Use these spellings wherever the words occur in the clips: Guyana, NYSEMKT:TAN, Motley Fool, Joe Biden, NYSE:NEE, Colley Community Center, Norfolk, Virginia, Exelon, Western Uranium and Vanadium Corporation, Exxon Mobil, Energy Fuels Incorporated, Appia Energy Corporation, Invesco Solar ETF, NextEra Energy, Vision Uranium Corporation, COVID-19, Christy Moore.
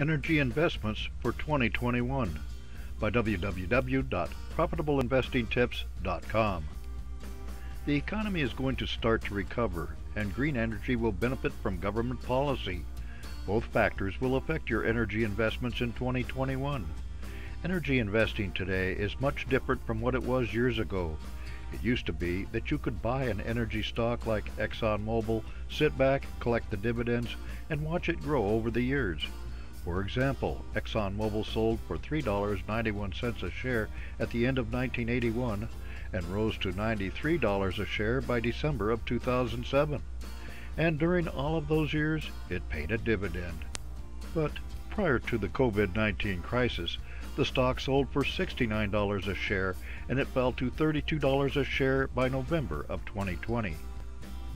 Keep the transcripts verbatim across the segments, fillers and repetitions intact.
Energy Investments for twenty twenty-one by w w w dot profitable investing tips dot com. The economy is going to start to recover, and green energy will benefit from government policy. Both factors will affect your energy investments in twenty twenty-one. Energy investing today is much different from what it was years ago. It used to be that you could buy an energy stock like Exxon Mobil, sit back, collect the dividends, and watch it grow over the years. For example, Exxon Mobil sold for three dollars and ninety-one cents a share at the end of nineteen eighty-one and rose to ninety-three dollars a share by December of two thousand seven. And during all of those years, it paid a dividend. But prior to the COVID nineteen crisis, the stock sold for sixty-nine dollars a share, and it fell to thirty-two dollars a share by November of twenty twenty.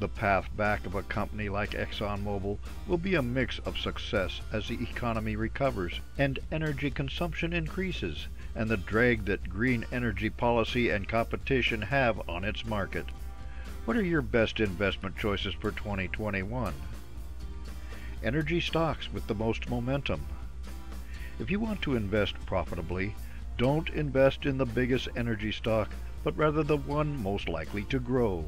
The path back of a company like ExxonMobil will be a mix of success as the economy recovers and energy consumption increases, and the drag that green energy policy and competition have on its market. What are your best investment choices for twenty twenty-one? Energy stocks with the most momentum. If you want to invest profitably, don't invest in the biggest energy stock, but rather the one most likely to grow.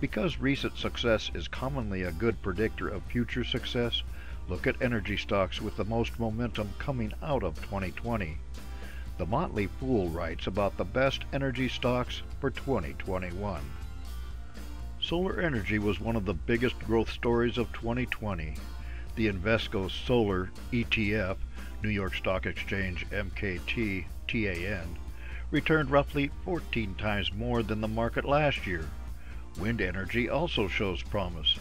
Because recent success is commonly a good predictor of future success, look at energy stocks with the most momentum coming out of twenty twenty. The Motley Fool writes about the best energy stocks for twenty twenty-one. Solar energy was one of the biggest growth stories of twenty twenty. The Invesco Solar E T F, New York Stock Exchange M K T T A N, returned roughly fourteen times more than the market last year. Wind energy also shows promise.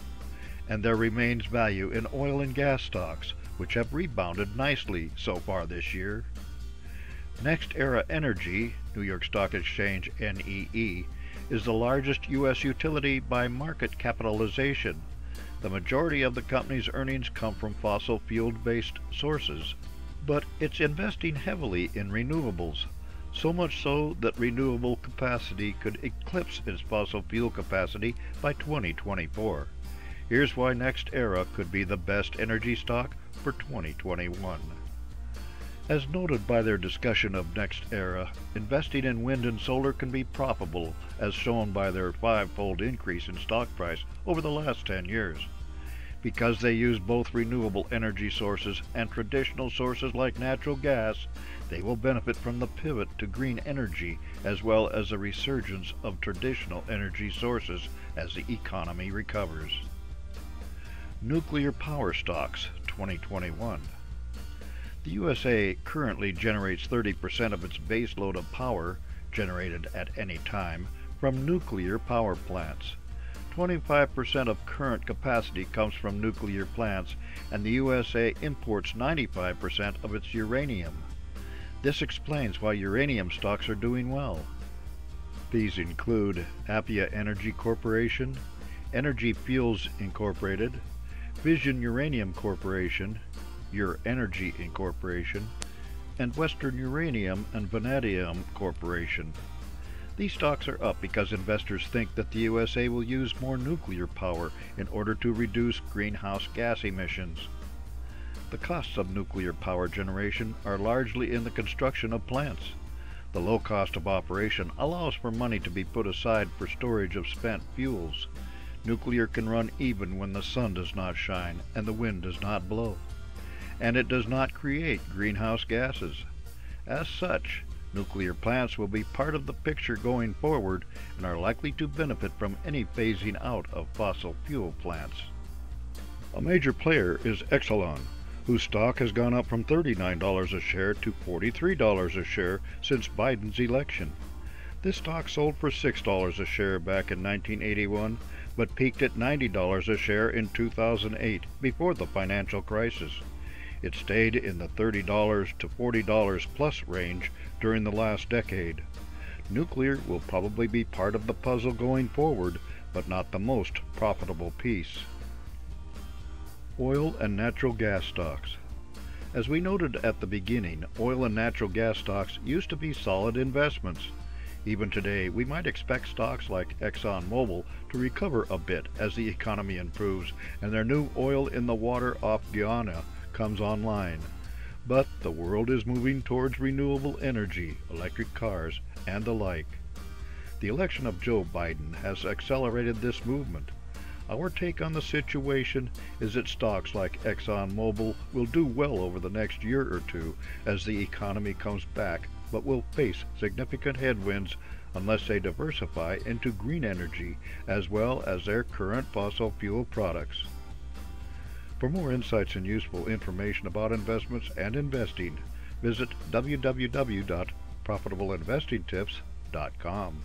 And there remains value in oil and gas stocks, which have rebounded nicely so far this year. NextEra Energy, New York Stock Exchange N E E, is the largest U S utility by market capitalization. The majority of the company's earnings come from fossil fuel-based sources, but it's investing heavily in renewables, so much so that renewable capacity could eclipse its fossil fuel capacity by twenty twenty-four. Here's why NextEra could be the best energy stock for twenty twenty-one. As noted by their discussion of NextEra, investing in wind and solar can be profitable, as shown by their five-fold increase in stock price over the last ten years. Because they use both renewable energy sources and traditional sources like natural gas, they will benefit from the pivot to green energy as well as a resurgence of traditional energy sources as the economy recovers. Nuclear power stocks twenty twenty-one. The U S A currently generates thirty percent of its baseload of power, generated at any time, from nuclear power plants. twenty-five percent of current capacity comes from nuclear plants, and the U S A imports ninety-five percent of its uranium. This explains why uranium stocks are doing well. These include Appia Energy Corporation, Energy Fuels Incorporated, Vision Uranium Corporation, Ur Energy Incorporation, and Western Uranium and Vanadium Corporation. These stocks are up because investors think that the U S A will use more nuclear power in order to reduce greenhouse gas emissions. The costs of nuclear power generation are largely in the construction of plants. The low cost of operation allows for money to be put aside for storage of spent fuels. Nuclear can run even when the sun does not shine and the wind does not blow, and it does not create greenhouse gases. As such, nuclear plants will be part of the picture going forward and are likely to benefit from any phasing out of fossil fuel plants. A major player is Exelon, whose stock has gone up from thirty-nine dollars a share to forty-three dollars a share since Biden's election. This stock sold for six dollars a share back in nineteen eighty-one, but peaked at ninety dollars a share in two thousand eight before the financial crisis. It stayed in the thirty to forty dollars plus range during the last decade. Nuclear will probably be part of the puzzle going forward, but not the most profitable piece. Oil and natural gas stocks. As we noted at the beginning, oil and natural gas stocks used to be solid investments. Even today, we might expect stocks like ExxonMobil to recover a bit as the economy improves and their new oil in the water off Guyana comes online. But the world is moving towards renewable energy, electric cars, and the like. The election of Joe Biden has accelerated this movement. Our take on the situation is that stocks like Exxon Mobil will do well over the next year or two as the economy comes back, but will face significant headwinds unless they diversify into green energy as well as their current fossil fuel products. For more insights and useful information about investments and investing, visit w w w dot profitable investing tips dot com.